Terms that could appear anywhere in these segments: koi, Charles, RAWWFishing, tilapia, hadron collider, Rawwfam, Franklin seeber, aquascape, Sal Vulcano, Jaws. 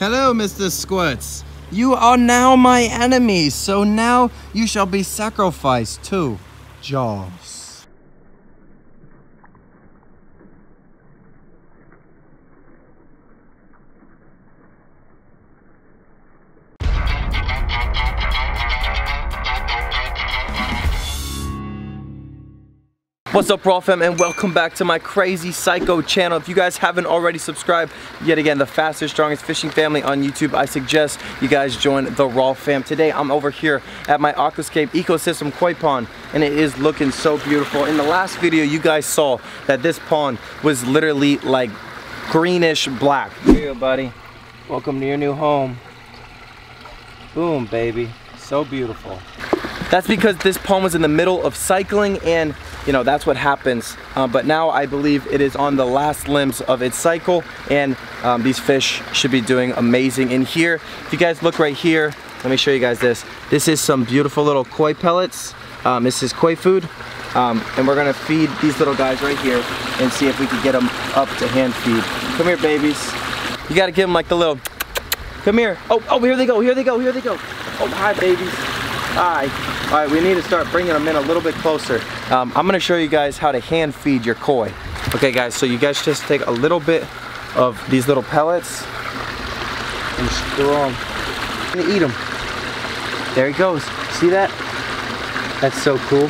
Hello, Mr. Squirts. You are now my enemy, so now you shall be sacrificed to Jaws. What's up, Raw Fam, and welcome back to my crazy psycho channel. If you guys haven't already subscribed, yet again, the fastest, strongest fishing family on YouTube, I suggest you guys join the Raw Fam. Today, I'm over here at my aquascape ecosystem koi pond, and it is looking so beautiful. In the last video, you guys saw that this pond was literally like greenish black. Here you go, buddy. Welcome to your new home. Boom, baby. So beautiful. That's because this pond was in the middle of cycling, and you know, that's what happens. But now I believe it is on the last limbs of its cycle, and these fish should be doing amazing in here. If you guys look right here, let me show you guys this. This is some beautiful little koi pellets. This is koi food. And we're gonna feed these little guys right here and see if we can get them up to hand feed. Come here, babies. You gotta give them like the little, come here. Oh, oh, here they go, here they go, here they go. Oh, hi, babies. Hi. All right, we need to start bringing them in a little bit closer. I'm gonna show you guys how to hand feed your koi. Okay guys, so you guys just take a little bit of these little pellets and throw them. I'm gonna eat them. There he goes, see that? That's so cool.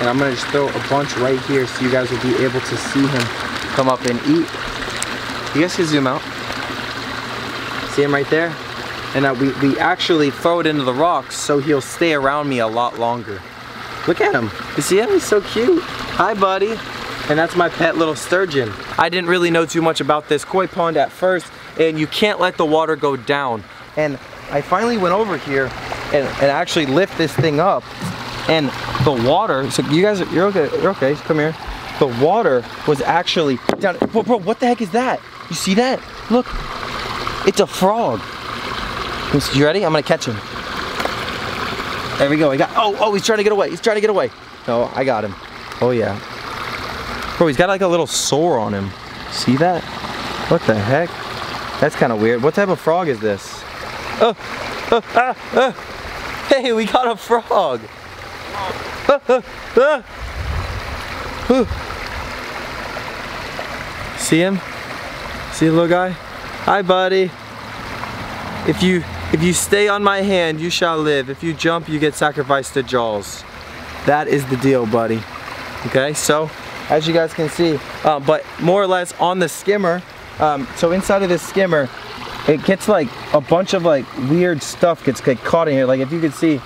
And I'm gonna just throw a bunch right here so you guys will be able to see him come up and eat. You guys can zoom out. See him right there? And we actually throw it into the rocks so he'll stay around me a lot longer. Look at him. You see him? He's so cute. Hi, buddy. And that's my pet little sturgeon. I didn't really know too much about this koi pond at first, and you can't let the water go down. And I finally went over here and actually lift this thing up, and the water, so you guys, you're okay, come here. The water was actually down. Whoa, bro, what the heck is that? You see that? Look, it's a frog. You ready? I'm gonna catch him. There we go. I got. Oh, oh, he's trying to get away. He's trying to get away. No, I got him. Oh yeah. Bro, he's got like a little sore on him. See that? What the heck? That's kind of weird. What type of frog is this? Oh, oh, ah, ah. Hey, we got a frog. Ah, ah, ah. See him? See the little guy? Hi, buddy. If you stay on my hand, you shall live. If you jump, you get sacrificed to Jaws. That is the deal, buddy. Okay, so as you guys can see, but more or less on the skimmer, so inside of this skimmer, it gets like a bunch of like weird stuff gets caught in here. Like if you could see,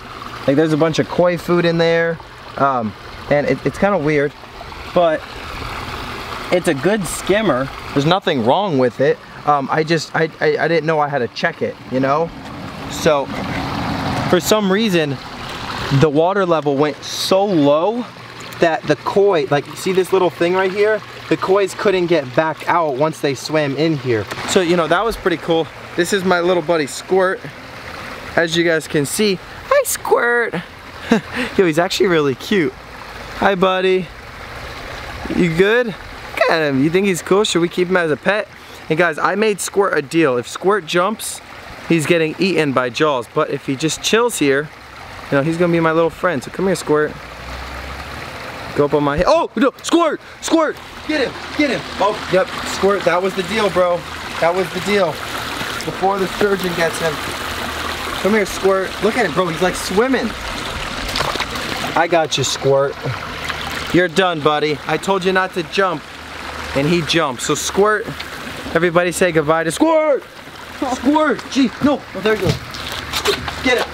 like there's a bunch of koi food in there, and it's kind of weird, but it's a good skimmer. There's nothing wrong with it. I didn't know I had to check it, you know? So, for some reason, the water level went so low that the koi, like, see this little thing right here? The kois couldn't get back out once they swam in here. So, you know, that was pretty cool. This is my little buddy, Squirt. As you guys can see, hi, Squirt. Yo, he's actually really cute. Hi, buddy. You good? Look at him, you think he's cool? Should we keep him as a pet? And guys, I made Squirt a deal. If Squirt jumps, he's getting eaten by Jaws. But if he just chills here, you know, he's gonna be my little friend. So come here, Squirt. Go up on my head. Oh, no, Squirt, Squirt, get him, get him. Oh, yep, Squirt, that was the deal, bro. That was the deal. Before the sturgeon gets him. Come here, Squirt. Look at him, bro, he's like swimming. I got you, Squirt. You're done, buddy. I told you not to jump, and he jumped. So Squirt, everybody say goodbye to Squirt! Squirt! Gee, no! Oh, there you go. Get it!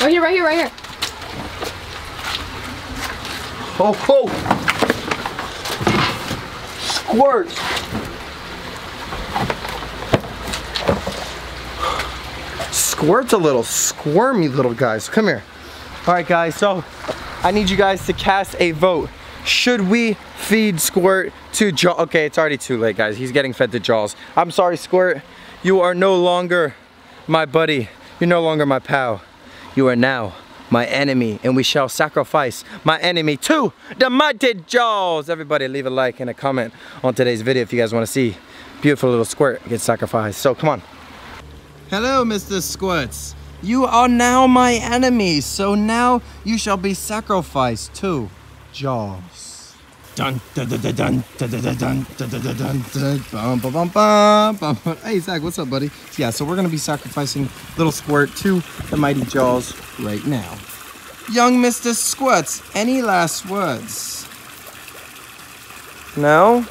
Right here, right here, right here. Oh, ho! Oh. Squirt! Squirt's a little squirmy little guy, so come here. Alright guys, so I need you guys to cast a vote. Should we feed Squirt to Jaws? Okay, it's already too late, guys. He's getting fed to Jaws. I'm sorry, Squirt. You are no longer my buddy. You're no longer my pal. You are now my enemy, and we shall sacrifice my enemy to the mighty Jaws. Everybody leave a like and a comment on today's video if you guys want to see beautiful little squirt gets sacrificed. So come on. Hello, Mr. Squirts. You are now my enemy, so now you shall be sacrificed to Jaws. Dun dun dun dun dun dun dun dun dun. Hey Zach, what's up, buddy? Yeah, so we're gonna be sacrificing little Squirt to the mighty Jaws right now. Young Mr. Squirts, any last words? No?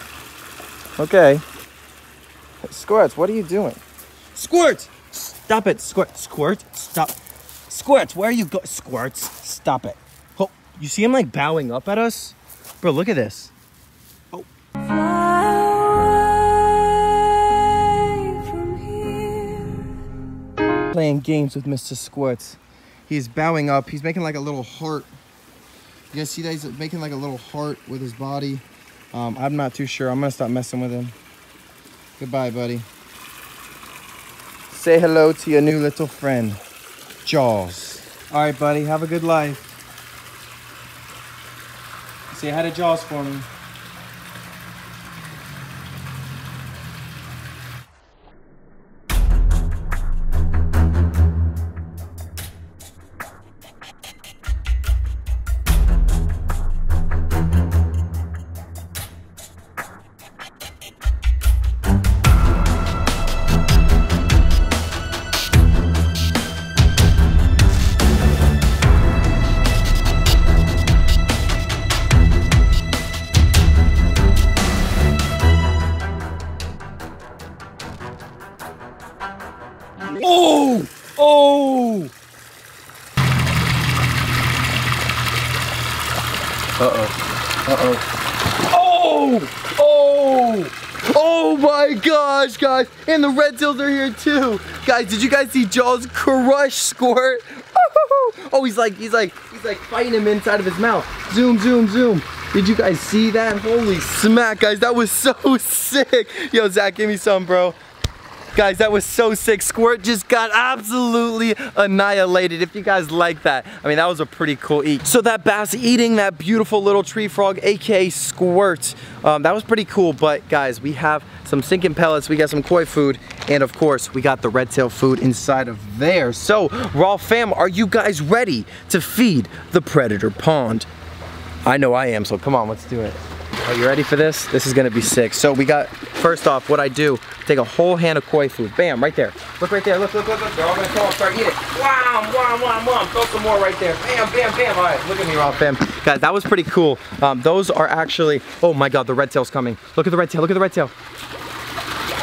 Okay. Squirts, what are you doing? Squirt! Stop it, Squirt. Squirt, stop. Squirt, where are you going? Squirts, stop it. Oh, you see him like bowing up at us? Bro, look at this. Oh. Fly from here. Playing games with Mr. Squirts. He's bowing up. He's making like a little heart. You guys see that? He's making like a little heart with his body. I'm not too sure. I'm going to stop messing with him. Goodbye, buddy. Say hello to your new little friend, Jaws. All right, buddy, have a good life. Say hi to Jaws for me. Oh! Oh! Uh-oh. Uh-oh. Oh! Oh! Oh my gosh, guys! And the red tails are here too! Guys, did you guys see Jaws crush Squirt? Oh, he's like fighting him inside of his mouth. Zoom, zoom, zoom. Did you guys see that? Holy smack, guys, that was so sick! Yo, Zach, give me some, bro. Guys, that was so sick. Squirt just got absolutely annihilated. If you guys like that, I mean, that was a pretty cool eat. So that bass eating that beautiful little tree frog, AKA Squirt, that was pretty cool. But guys, we have some sinking pellets, we got some koi food, and of course, we got the red tail food inside of there. So, Raw fam, are you guys ready to feed the predator pond? I know I am, so come on, let's do it. Are you ready for this? This is gonna be sick. So we got, first off, what I do, take a whole hand of koi food. Bam, right there. Look right there, look. They're all gonna come and start eating. Wham, wham, wham, wham. Throw some more right there. Bam, bam, bam. All right, look at me, Raw fam. Guys, that was pretty cool. Those are actually, oh my God, the red tail's coming. Look at the red tail, look at the red tail.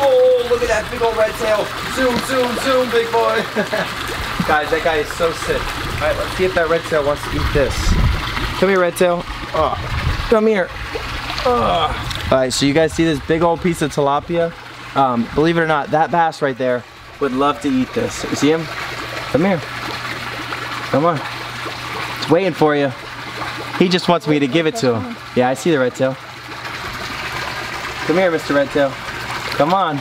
Oh, look at that big old red tail. Zoom, zoom, zoom, big boy. Guys, that guy is so sick. All right, let's see if that red tail wants to eat this. Come here, red tail. Oh, come here. Ugh. All right, so you guys see this big old piece of tilapia? Believe it or not, that bass right there would love to eat this. See him? Come here. Come on. It's waiting for you. He just wants me to give it to him. Yeah, I see the red tail. Come here, Mr. Red Tail. Come on.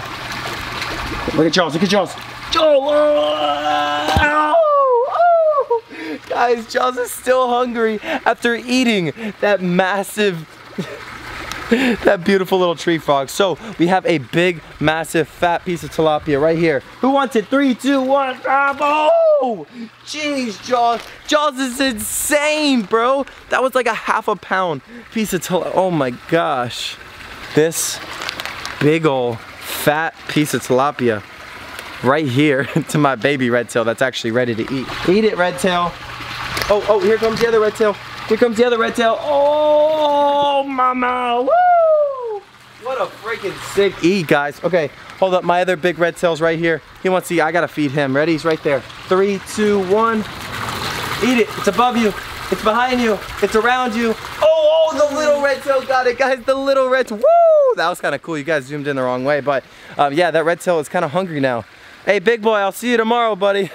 Look at Charles. Look at Charles. Charles! Oh! Oh! Guys, Charles is still hungry after eating that massive... that beautiful little tree frog. So we have a big, massive, fat piece of tilapia right here. Who wants it? 3, 2, 1. Oh, jeez, Jaws. Jaws is insane, bro. That was like a half a pound piece of tilapia. Oh my gosh. This big old fat piece of tilapia right here to my baby red tail that's actually ready to eat. Eat it, red tail. Oh, oh, here comes the other red tail. Here comes the other red tail. Oh, mama, woo! What a freaking sick eat, guys. Okay, hold up, my other big red tail's right here. He wants to eat, I gotta feed him. Ready, he's right there. 3, 2, 1. Eat it, it's above you, it's behind you, it's around you. Oh, oh, the little red tail got it, guys, the little red tail, woo! That was kinda cool, you guys zoomed in the wrong way, but yeah, that red tail is kinda hungry now. Hey, big boy, I'll see you tomorrow, buddy.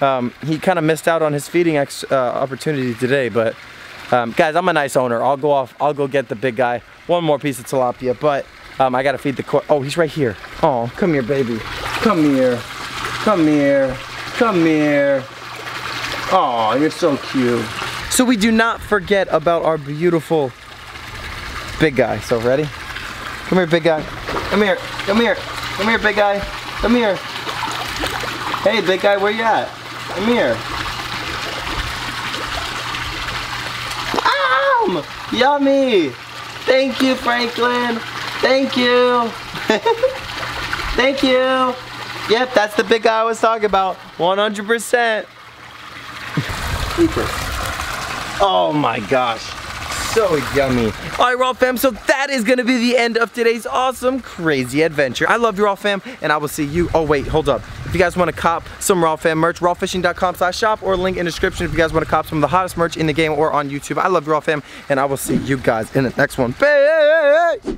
He kind of missed out on his feeding opportunity today, but guys, I'm a nice owner. I'll go get the big guy. One more piece of tilapia, but I gotta feed the koi. Oh, he's right here. Oh, come here, baby. Come here. Come here. Come here. Oh, you're so cute. So we do not forget about our beautiful big guy. So ready? Come here, big guy. Come here. Come here. Come here, big guy. Come here. Hey, big guy, where you at? Come here. Yummy! Thank you, Franklin. Thank you. Thank you. Yep, that's the big guy I was talking about. 100%. Creeper. Oh my gosh. So yummy. Alright, Raw Fam, so that is gonna be the end of today's awesome, crazy adventure. I love you, Raw Fam, and I will see you. Oh wait, hold up. If you guys want to cop some Raw Fam merch, rawfishing.com/shop or link in the description if you guys want to cop some of the hottest merch in the game or on YouTube. I love Raw Fam, and I will see you guys in the next one. Bye!